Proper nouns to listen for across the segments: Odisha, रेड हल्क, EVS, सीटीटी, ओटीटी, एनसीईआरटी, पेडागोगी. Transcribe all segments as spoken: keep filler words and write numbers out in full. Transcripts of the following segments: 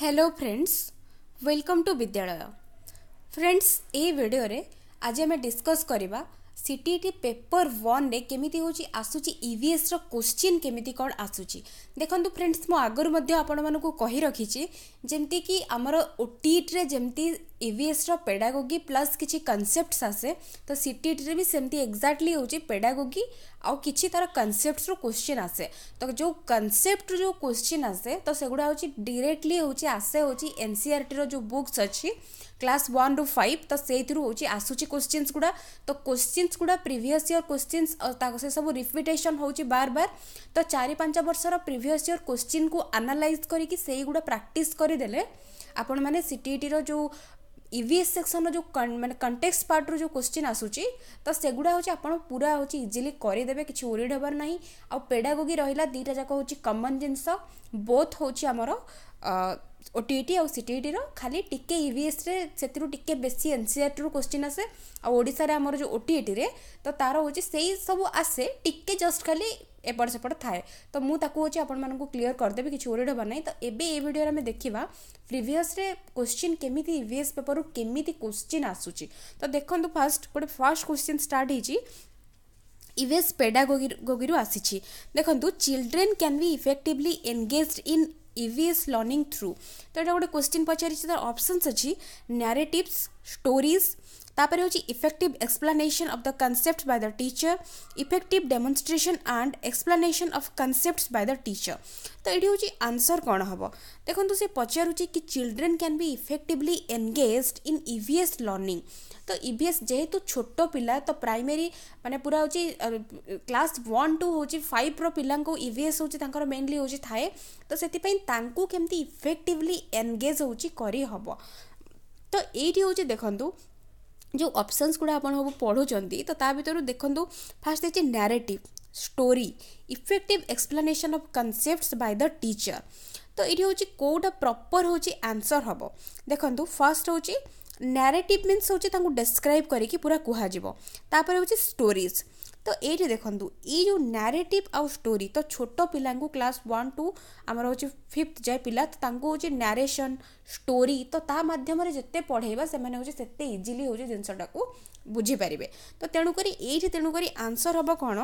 Hello friends welcome to Vidyalaya friends ए video रे आज हमें डिस्कस करबा सीटीटी पेपर वन रे केमिति होची आसुची ईवीएस रो क्वेश्चन केमिति कोड आसुची देखंतु फ्रेंड्स मो आगर मध्ये आपण मानको कहि रखिची जेमति कि हमर ओटीट रे जेमति ईवीएस रो पेडागोगी प्लस किछि कांसेप्ट्स आसे तो सीटीटी रे भी सेमति एग्जैक्टली होची पेडागोगी आ किछि तार कांसेप्ट्स रो क्वेश्चन आसे तो जो कांसेप्ट रो क्वेश्चन आसे तो सेगुडा होची डायरेक्टली होची आसे होची एनसीईआरटी रो जो बुक्स अछि क्लास वन रो फाइव तो सेथरु होची आसुची क्वेश्चंस गुडा तो क्वेश्चंस गुडा प्रीवियस ईयर क्वेश्चंस ताको से सब रिपीटेशन होची बार बार तो चारि पांच वर्ष रो प्रीवियस ईयर क्वेश्चन को एनालाइज करी कि सेही गुडा प्रैक्टिस करी देले आपण माने सीटीटी रो जो ईवीएस सेक्शन रो जो माने कंटेक्स्ट पार्ट रो जो क्वेश्चन आसुची तो सेगुडा होची आपण पूरा होची इजीली करि देबे किछि ओरिड होबार नाही आ पेडागोगी रहिला दीटा जाक होची कॉमन जिंस बोथ होची हमर ओटीटी आ सीटीटी रो खाली टिके ईवीएस रे सेतिरु टिके बेसी एनसीईआरटी रो क्वेश्चन आसे आ ओडिसा रे हमर जो ओटीटी रे तो तारो होची सेही सब आसे टिके जस्ट खाली एपड़ सेपड़ थाए तो मु ताकू होची आपण मानन को क्लियर कर देबे कि चोरी डबा नै तो एबे ए वीडियो रे हम देखिबा प्रीवियस रे क्वेश्चन केमिति ईवीएस पेपर केमिति क्वेश्चन आसुची तो देखंतु फर्स्ट गोटे फर्स्ट क्वेश्चन स्टार्ट हिची ईवीएस पेडागोगी गोगिरु आसीची देखंतु children can be effectively engaged in EVS learning through तो एटा गोटे क्वेश्चन पचारिची तर ऑप्शंस अछि नैरेटिव्स स्टोरीज तापर होची effective explanation of the concept by the teacher effective demonstration and explanation of concepts by the teacher तो एडी होची आंसर कोन हबो देखंतु से पचारुची कि children can be effectively engaged in EVS learning तो ईवीएस जेहेतु छोट पिला तो प्राइमरी माने पूरा होची क्लास वन टू होची फाइव रो पिला को ईवीएस होची तांकर मेनली होची थाए तो सेति पई तांकू केमती इफेक्टिवली एंगेज होची करी हबो तो एडी होची देखंतु जो ऑप्शंस गुड़ा आपण हो पढुचंती तो ता भीतर देखंतु फर्स्ट अछि narrative story effective explanation of concepts by the teacher तो इडी होची कोडा प्रॉपर होची आंसर हबो देखंतु फर्स्ट होची नैरेटिव मीन्स होची तांगु डिस्क्राइब करी कि पूरा कुहा जिवो तापर होची स्टोरीज तो एठी देखंतु ई जो नैरेटिव आ स्टोरी तो छोटो पिलांगु क्लास वन टू हमर होची फिफ्थ जाय पिला तो तांगु होची नरेशन स्टोरी तो ता माध्यम रे जत्ते पढेबा से माने होची सेते इजीली होची जिंसटा को बुझी परिबे तो तेनु करी एठी तेनु करी आंसर हबो कोन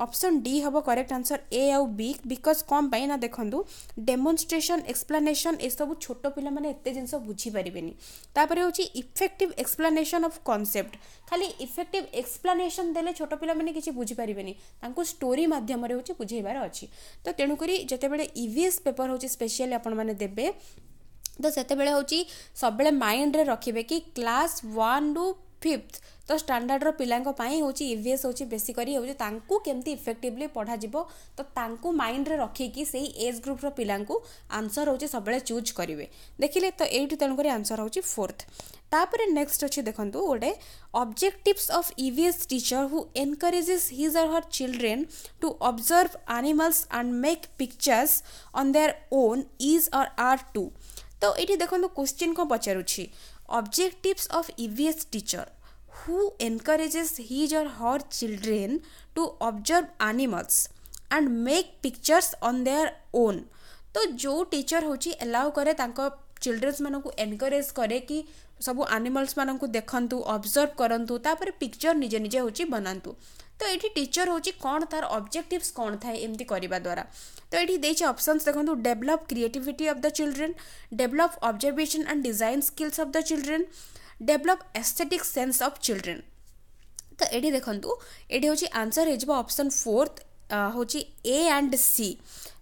ऑप्शन डी हबो करेक्ट आंसर ए आ बी बिकॉज़ कम पई ना देखंतु डेमोंस्ट्रेशन एक्सप्लेनेशन ए सब छोटो पिला माने एते जिंस बुझी परिबेनी तापर होची इफेक्टिव एक्सप्लेनेशन ऑफ कांसेप्ट खाली इफेक्टिव एक्सप्लेनेशन देले छोटो पिला माने बुझी पारिबेनी तांको स्टोरी माध्यम रे होची बुझेबार अछि तो तेनु करी जते बेले ईवीएस पेपर होची स्पेशली आपण माने देबे तो सेते बेले होची सब बेले माइंड रे रखिबे कि क्लास वन टू फिफ्थ तो स्टैंडर्ड रो पिलांको पाई होची ईवीएस होची बेसी करी होची तांको केमती इफेक्टिवली पढा जिवो तो तांको माइंड रे रखि कि सेही एज ग्रुप रो पिलांको आंसर होची सब बेले चूज करिवे देखिले तो एठी तेनु करी आंसर होची फोर्थ तापर नेक्स्ट अछि देखंतु ओडे objectives of EVS teacher who encourages his or her children to observe animals and make pictures on their own is or are to तो एठी देखंतु क्वेश्चन को पचारुछि objectives of EVS teacher who encourages his or her children to observe animals and make pictures on their own तो जो teacher होची allow करे तांको चिल्ड्रन्स मानको एनकरेज करे कि सब एनिमल्स मानको देखंतु ऑब्जर्व करंतु तापर पिक्चर निजे निजे होची बनांतु तो एठी टीचर होची कोन तार ऑब्जेक्टिव्स कोन थाए एमती करिबा द्वारा तो एठी देछि ऑप्शंस देखंतु develop creativity of the children develop observation and design skills of the children develop aesthetic sense of children तो एठी देखंतु एठी होची आंसर हेजबो ऑप्शन फोर्थ होची ए एंड सी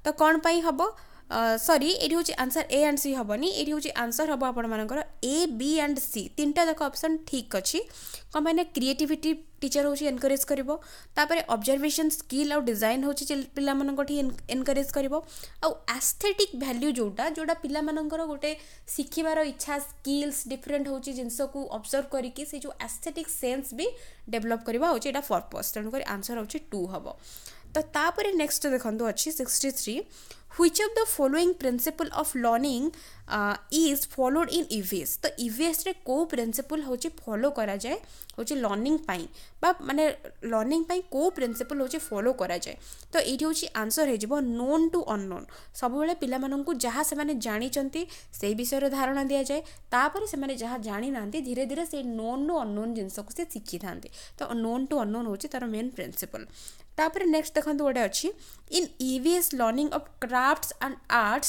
तो कोन पई हबो सॉरी एठी होची आंसर ए एंड सी हबनी एठी होची आंसर हबो आपण मानकर ए बी एंड सी तीनटा जक ऑप्शन ठीक अछि कोन माने क्रिएटिविटी टीचर होची एनकरेज करबो तापर ऑब्जर्वेशन स्किल और डिजाइन होची पिला माननकोठी एनकरेज करबो आ एस्थेटिक वैल्यू जोटा जोटा पिला माननकर गोटे सिखिबार इच्छा स्किल्स डिफरेंट होची जिंसो को ऑब्जर्व करिके से जो एस्थेटिक सेंस भी डेवलप करबा होची एटा पर्पस तणकरी आंसर होची टू हबो तो तापर नेक्स्ट देखो अच्छी sixty three which of the following principle of learning is followed in EVS तो ईवीएस रे को प्रिंसिपल होचे फॉलो करा जाए होचे लर्निंग पाई बा माने लर्निंग पाई को प्रिंसिपल होचे फॉलो करा जाए तो एठी होची आंसर हे जबो नोन टू अननोन सब बेले पिला माननकु जहा से माने जानि चंती सेही विषय रे धारणा दिया जाए तापर से माने जहा जानि नांती धीरे धीरे से नोन नो अननोन जिंस को से सिखि थांती तो नोन टू अननोन होची तार मेन प्रिंसिपल तापर नेक्स्ट देखंतु ओडे अछि in EVS learning of crafts and arts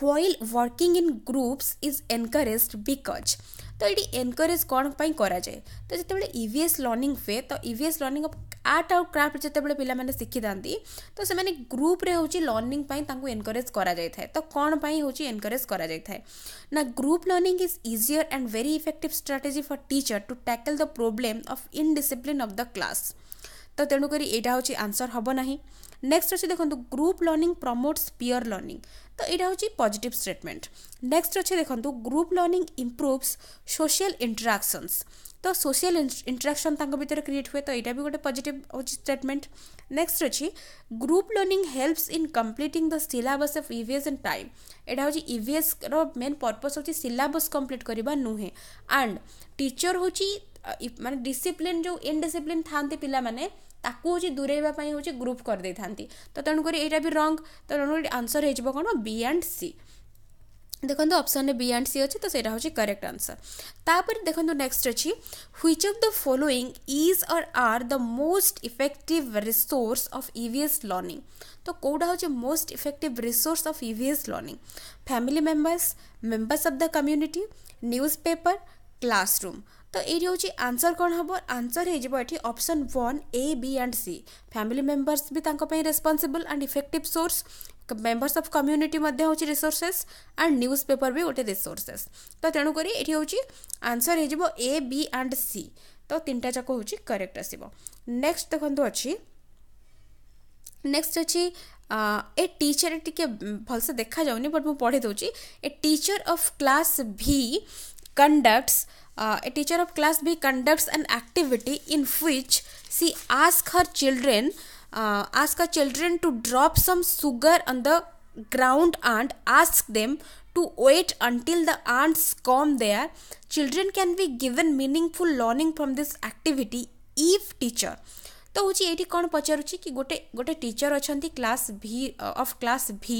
while working in groups is encouraged because तो ये एनकरेज कौन पाई करा जाए तो जितेबाला ईवीएस लर्निंग हुए तो ईवीएस लर्निंग ऑफ आर्ट आउ क्राफ्ट जितेबाला पिला माने सिखि दांती तो से माने ग्रुप रे होची लर्निंग पाई तांको एनकरेज करा जाय थाए तो कौन पाई होची एनकरेज करा जाय थाए ना group learning is easier and very effective strategy for teacher to tackle the problem of indiscipline of the class तो तेणुक यहाँ हूँ आंसर हम ना नेक्स्ट अच्छे देखो group learning promotes peer learning तो यहाँ हूँ पॉजिटिव स्टेटमेंट नेक्स्ट अच्छे देखो group learning improves social interactions तो सोशल इंटरेक्शन तांको भीतर क्रिएट हुए तो यहाँ भी गोटे पॉजिटिव हूँ स्टेटमेंट नेक्स्ट अच्छी group learning helps in completing the syllabus of EVS in time यहाँ हूँ ईवीएस रो मेन पर्पस हूँ सिलेबस कंप्लीट करवा नुहे एंड टीचर हूँ माने डिसिप्लिन जो इनडिसिप्लिन थांते पिला माने ताकू होची दूरेबा पई होची ग्रुप कर दे थांती तो तणु करी एटा भी रॉन्ग तो तणु आंसर हे जबो कोन बी एंड सी देखंतु ऑप्शन ने बी एंड सी अछि तो सेटा होची करेक्ट आंसर तापर देखंतु नेक्स्ट अछि which of the following is or are the most effective resource of EVS learning तो कोडा होची most effective resource of EVS learning family members members of the community newspaper classroom तो ये हूँ answer कौन हम आंसर होगी option one A B and C family members भी तांको पे responsible and effective source members of community मध्ये होची रिसोर्सेस एंड न्यूज़पेपर भी गोटे रिसोर्सेस तो तेणु करी एठी होची आंसर हो ए बी एंड सी तो तीनटा जाक होची करेक्ट आसीबो नेक्स्ट देखंतु अछि नेक्स्ट अछि ए टीचर टिके भलसे देखा जाउनी बट मु पढे दोची ए टीचर ऑफ क्लास भी conducts uh, a teacher of class B conducts an activity in which she asks her children uh, ask her children to drop some sugar on the ground and ask them to wait until the ants come there children can be given meaningful learning from this activity if teacher तो हूँ ये कौन पचारूँ कि गोटे गोटे teacher अच्छा class भी of class भी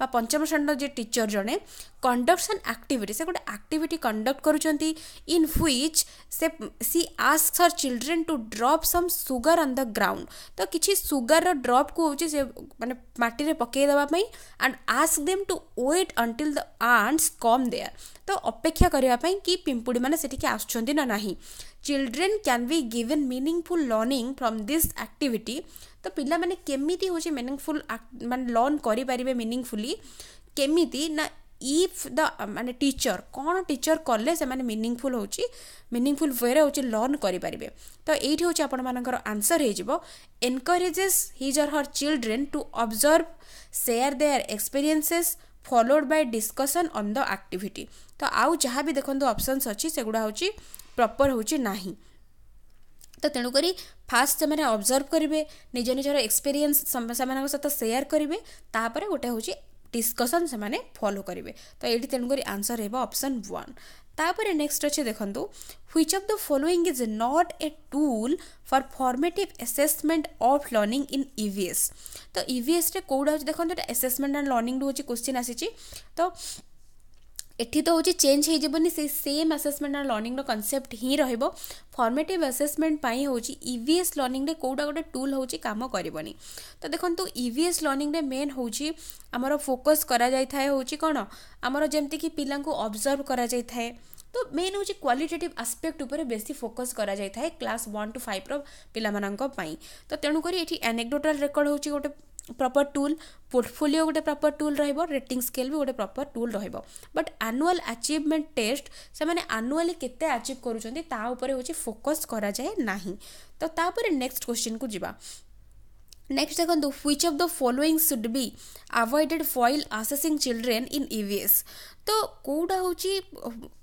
बा पंचम श्रेणी जे टीचर जड़े कंडक्ट्स एन एक्टिविटी से गोटे एक्टिविटी कंडक्ट करुँच इन व्हिच से she asks her children to drop some sugar on the ground तो किसी सुगर ड्रॉप को हूँ से माने माटी रे पकईदेवाई and ask them to wait until the ants come there तो अपेक्षा करने कि पिंपुड़ी मैंने सेठिके आसुछन्ती ना नाही children can be given meaningful learning from this activity तो पिला माने केमिति होची मीनिंगफुल मान लर्न करि पारिबे मीनिंगफुली केमिति ना इफ द माने टीचर कौन टीचर करले से माने मीनिंगफुल होची मीनिंगफुल वे रे होची लर्न करि पारिबे तो एठी होची आपण मानकर आंसर हे जिवो encourages his or her children to observe share their experiences followed by discussion on the activity तो आउ जहाँ भी देखो ऑप्शंस अच्छी सेगुड़ा हूँ प्रॉपर हूँ ना तो तेणुक फास्ट से मैंने ऑब्जर्व करेंगे निज निजर एक्सपीरियंस सहित सेयार करेंगे तापर गोटे हूँ डिस्कशन से मैंने फॉलो करेंगे तो ये तेणुक आंसर है ऑप्शन वन तापर नेक्स्ट अच्छे देखो which of the following is not a tool for formative assessment of learning in EVS तो ईवीएस रे कोड़ा देखो असेसमेंट एंड लर्निंग हूँ क्वेश्चन आसी तो एठी तो हूँ चेंज होनी से सेम असेसमेंट एंड लर्निंग रो कॉन्सेप्ट ही रहिबो फॉर्मेटिव असेसमेंट पाई हूँ ईवीएस लर्निंग रे कोड़ा गोटे टूल हूँ काम करबनी तो देखो ईवीएस लर्निंग रे मेन हूँ आमर फोकस करा जाय थाए हूँ कौन आमर जेमती कि पिला को ऑब्जर्व करा जाय थाए तो मेन हूँ क्वालिटेटिव आस्पेक्ट उपर बेसी फोकस करा जाय थाए क्लास वन टू फाइव रो पिला माननक पाई तो तेणुक एठी एनेक्डोटल रेकर्ड हूँ गोटे प्रॉपर टूल पोर्टफोलियो गोटे प्रॉपर टूल रहिबो रेटिंग स्केल भी गोटे प्रॉपर टूल रहिबो बट एनुअल अचीवमेंट टेस्ट से माने एनुअली केते अचीव करूछन्ती ता ऊपर होची फोकस करा जाय नाही तो तापर नेक्स्ट क्वेश्चन को जिबा नेक्स्ट देखो which of the following should be avoided while assessing children in EVS. तो कोड़ा हूँ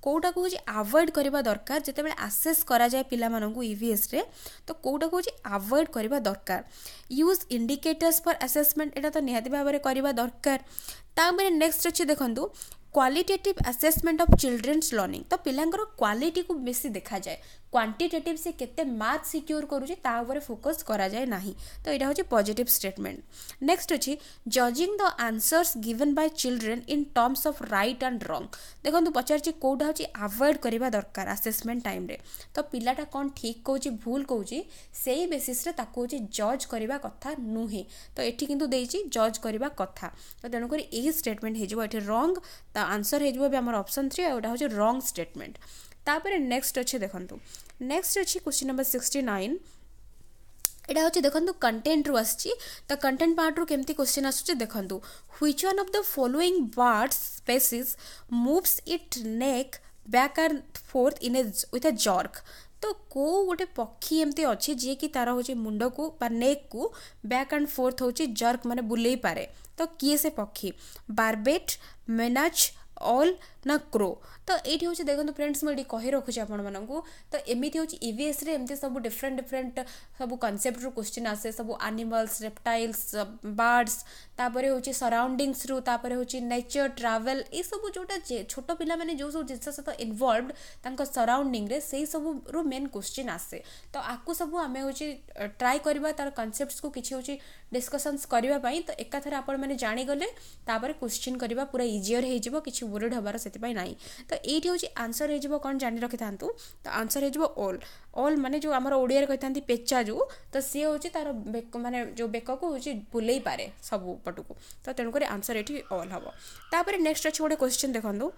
कोड़ा को अवॉइड करवा दरकार जिते बेले असेस करा जाए पिला मानंकु ईवीएस रे, तो कोड़ा को अवॉइड करवा दरकार। यूज इंडिकेटर्स फॉर असेसमेंट एटा तो निहाती भाव में करवा दरकार। तापर नेक्स्ट अच्छे देखंतु qualitative assessment of children's learning. तो पिलांकर क्वालिटी को बेसी देखा जाए, क्वांटिटेटिव से केते मार्क्स सिक्योर करूचे ता ऊपर फोकस करा जाए नाही। तो एटा होचे पॉजिटिव स्टेटमेंट। नेक्स्ट अछि judging the answers given by children in terms of right and wrong. देखंतु पचारची कोडा होचे अवॉइड करबा दरकार असेसमेंट टाइम रे। तो पिलाटा कोन ठीक कहउची भूल कहउची सेही बेसिस रे ताको होचे जज करबा कथा नुहे। तो एठी किंतु देइची जज करबा कथा, तो तेनु करी एही स्टेटमेंट हे जेबो एठी रॉन्ग। तो आंसर हे जेबो बे हमर ऑप्शन थ्री एटा होचे रॉन्ग स्टेटमेंट। तापर नेक्स्ट अच्छे देखंतु, नेक्स्ट अच्छी क्वेश्चन नंबर सिक्सटी नाइन। एटा होचे देखंतु कंटेंट रु आसछि। तो कंटेंट पार्ट रु केमती क्वेश्चन आसुचे देखंतु which one of the following birds species moves it neck back and forth in a with a jerk. तो को गोटे पक्षी एमती अच्छे जे कि तार हूँ मुंड को नेक को बैक एंड फोर्थ हूँ जर्क माने बुले पारे। तो किए से पक्षी बारबेट मेनाच ऑल ना क्रो। तो ये हूँ देखो फ्रेंड्स मुझे कही रखुचे आपण मानू। तो एमती हूँ ईवीएस रे एमती सब डिफरेंट डिफरेंट सब कनसेप्ट रु क्वेश्चन आसे, सब एनिमल्स रेप्टाइल्स बर्ड्स तापर हूँ सराउंडिंग्स रु तापर हूँ नेचर ट्रावेल ये सब जोटा छोट पिला माने जो सब जिनस सहित इनवल्वड तांका सराउंडिंग रे सेही सब रु मेन क्वेश्चन आसे। तो आपको सब आम हूँ ट्राई करवा तार कनसेप्ट को किसी हूँ डिस्कसन्स करने। तो एकाथर आपण मैंने जाणीगले तापर क्वेश्चन करवा पूरा इजियर हो कि वोरेड हबार से नाई। तो ये हूँ आंसर हो कौन जानी रखि था। तो आंसर होल ऑल माने जो आमर ओडिया कही था पेचा जो, तो सी हूँ तार माने जो बेक को हूँ बुले पारे सब पटू को। तो तेणुक आंसर ये ऑल हम। तापर नेक्स्ट अच्छे गोटे क्वेश्चन देखो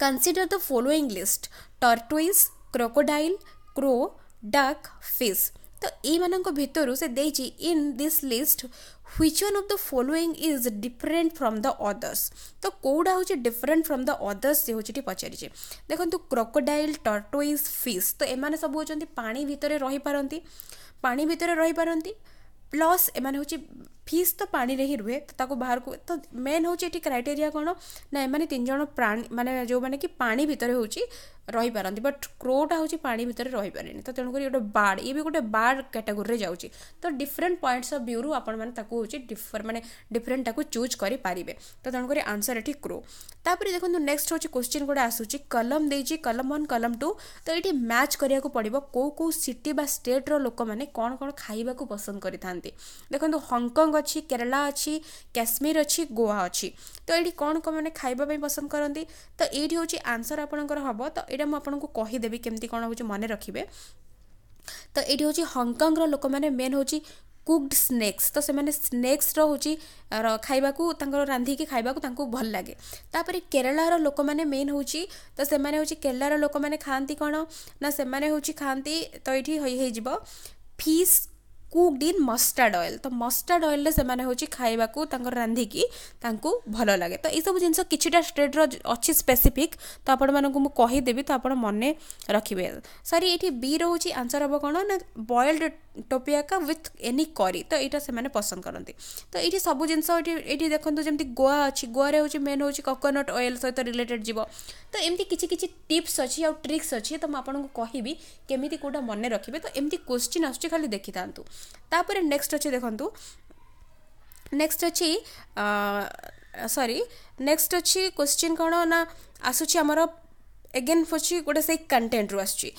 consider the following list tortoise crocodile crow duck fish. तो ये भितर से देइछि in this list which one of the following is different from the others. तो कोड़ा हूँ डिफरेंट फ्रॉम द अदर्स से हूँ पचारिचे देखो क्रोकोडाइल टर्टोइज फिश। तो एमाने सब हूँ पानी भितर रही पारंती पानी भितर रही पारंती प्लस एमाने हूँ फिश तो पानी रे ही रुहे। तो बाहर को तो मेन हूँ ये क्राइटेरिया कौन ना एमाने तीन जन प्राणी माने जो माने कि पानी भितर हूँ रही पारती बट क्रोटा हूँ पानी भितर रही पारे। तो तेणुक गोटे बार्ड ये भी गोटे बार्ड कैटेगोरी जाऊँगी। तो डिफरेंट पॉइंट्स ऑफ व्यू रु आपण मैंने डिफर मैंने डिफरेंट टाक चूज करेंगे। तो तेणुक आंसर ये क्रो। तापर देखो नेक्स्ट हूँ क्वेश्चन गुड़ा आसूची कलम देइछि कलम वन कलम टू। तो ये मैच करिया को पड़िबो को को सिटी बा स्टेट रो लोक माने कौन कौन खाइबा को पसंद करिथांते। देखो हंगकंग अच्छी केरला अच्छी काश्मीर अच्छी गोवा अच्छी। तो ये कौन कौन मैंने खाइबा पे पसंद करती। तो ये हूँ आंसर आपणकर हम। तो एटा म आपनको कहिदेबी केमती कौन हूँ मन रखिबे। तो ये हूँ हंगकंग रो लोक माने मेन हूँ कुक्ड स्नेक्स। तो से स्नेक्स रो हूँ खाइबा को रांधिकी खाइबा को भल लगे। तापर केरला रो लोक माने मेन हूँ तो से केरला रो लोक माने खाती कौन ना से खाती। तो ये fish cooked in mustard oil. तो मस्टर्ड ऑयल से माने होची खाइबा को तांकर रांधिकी तांकु भलो लगे। तो ये सब जिनस किछटा स्टेट रो अच्छी स्पेसिफिक। तो आपण मानकु मु कहि देबी तो आपण मने रखिबे। सॉरी एठी बी रो होची आंसर अब कोन ना बॉइल्ड टोपिया का विथ एनी करी। तो एटा से माने पसंद करंती। तो एठी सब जिनस एठी एठी देखंतु जेमती गोवा अछि गोवा रे होची मेन होची कोकोनट ऑयल सहित रिलेटेड जीव। तो एमती किछि किछि टिप्स अछि आ ट्रिक्स अछि। तो म आपनको कहिबी केमिति कोटा मने रखिबे। तो एमती क्वेश्चन आछी खाली देखि तांतु। तापर नेक्स्ट अच्छे देखंतु नेक्स्ट अच्छी सॉरी नेक्स्ट अच्छी क्वेश्चन कौन ना आसूची आमर एगेन होची गोटे से कंटेंट रु आसूची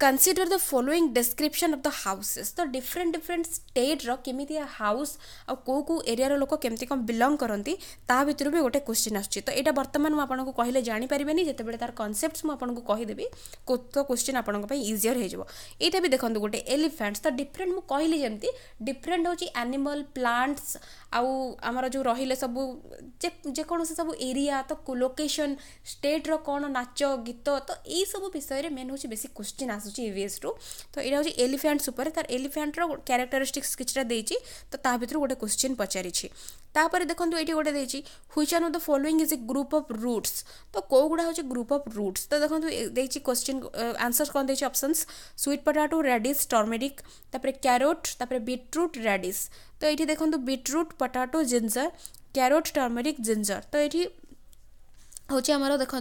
consider the following description of the houses. तो डिफरेंट डिफरेंट स्टेट रो केमिति हाउस आ को को एरिया रो लोक केमिति कम बिलोंग करंती ता भितर भी गोटे क्वेश्चन आछी। तो एटा वर्तमान म आपनको कहिले जानि परिबेनी जते बेले तार कॉन्सेप्ट्स म आपनको कहि देबी को। तो क्वेश्चन आपनको पई इजियर हे जेबो। एटा भी देखंतु गोटे एलिफेंट्स। तो डिफरेंट म कहिले जेमती डिफरेंट होची एनिमल प्लांट्स आ हमर जो रहिले सब जे कोनो से सब एरिया तो लोकेशन स्टेट रो कोन नाच गीत। तो ए सब विषय रे मेन होची बेसिक क्वेश्चन आसूँ ईवीएस रु तो यहाँ हूँ एलिफेंट्स उपर तार एलिफेंट रो कैरेक्टरिस्टिक्स किछटा देइछि तो ता भितर गोटे क्वेश्चन पचारिछि। तापर देखंतु एटी गोटे देइछि which are of the following is a group of roots तो को गुडा हूँ ग्रुप ऑफ रूट्स तो देखंतु देइछि क्वेश्चन आंसर कोन देइछि options sweet potato radish turmeric तापर कैरोट तापर बीटरूट रेडिश तो एठी देखंतु beetroot potato ginger carrot turmeric ginger तो एठी हूँ आमर देखो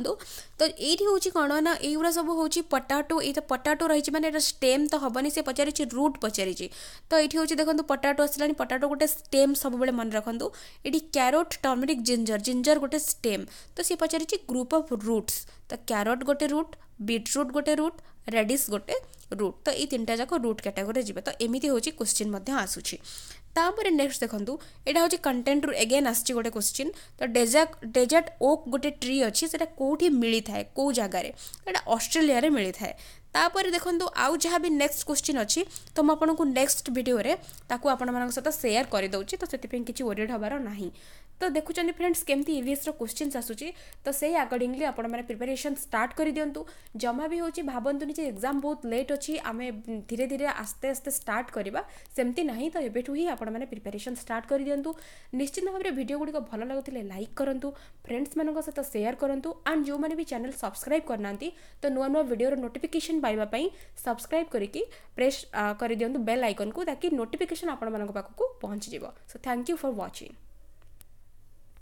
तो ये हूँ कौन ना युवा सब हूँ पटाटो ये पटाटो रही मानते स्टेम तो हेनी से पचारि रूट पचारि तो ये हूँ देखो पटाटो आसला पटाटो गोटे स्टेम सब मन रखु ये क्यारोट टर्मेरिक जिंजर जिंजर गोटे स्टेम तो सी पचारि ग्रुप ऑफ रूट्स तो क्यारोट गोटे रूट बीटरूट गोटे रूट रेडिश गोटे रूट तो ये तीन टा जाक रूट कैटेगोरी जी तो एमती हूँ क्वेश्चन आसूँ। तापर नेक्स्ट देखंतु एटा होची कंटेंट रु अगेन आसची गोटे क्वेश्चन तो डेजर्ट डेजर्ट ओक गोटे ट्री अच्छी से कोठी मिली थाए को जगार एटा ऑस्ट्रेलिया रे मिली थाए। तापर देखंतु आउ जहाँ भी नेक्स्ट क्वेश्चन अच्छी तो मैं आपको नेक्स्ट वीडियो रे ताकू आपण मानन सहित शेयर कर दउची तो सेति पेन किछि ओरिड हबार नाही। तो देखुछन फ्रेंड्स केमती ईवीएस रो क्वेश्चंस आसुची तो सेही अकॉर्डिंगली आपण माने प्रिपरेशन स्टार्ट करि दियंतु जमा भी होची भाबंतुनी जे एग्जाम बहुत लेट अछि आमे धीरे धीरे आस्ते आस्ते स्टार्ट करबा सेमती नाही तो एबेठू ही आपण माने प्रिपरेशन स्टार्ट करि दियंतु। निश्चित भाबरे वीडियो गुडी को भलो लागथिले लाइक करंतु फ्रेंड्स मानन सहित शेयर करंतु एंड जो माने भी चैनल सब्सक्राइब करनांती तो नुवा नुवा वीडियो रो नोटिफिकेशन पाइबा पई सब्सक्राइब करिकि प्रेस करि दियंतु बेल आइकन को ताकि नोटिफिकेशन आपण मानन पाखकु पहुंचि जेबो। So thank you for watching.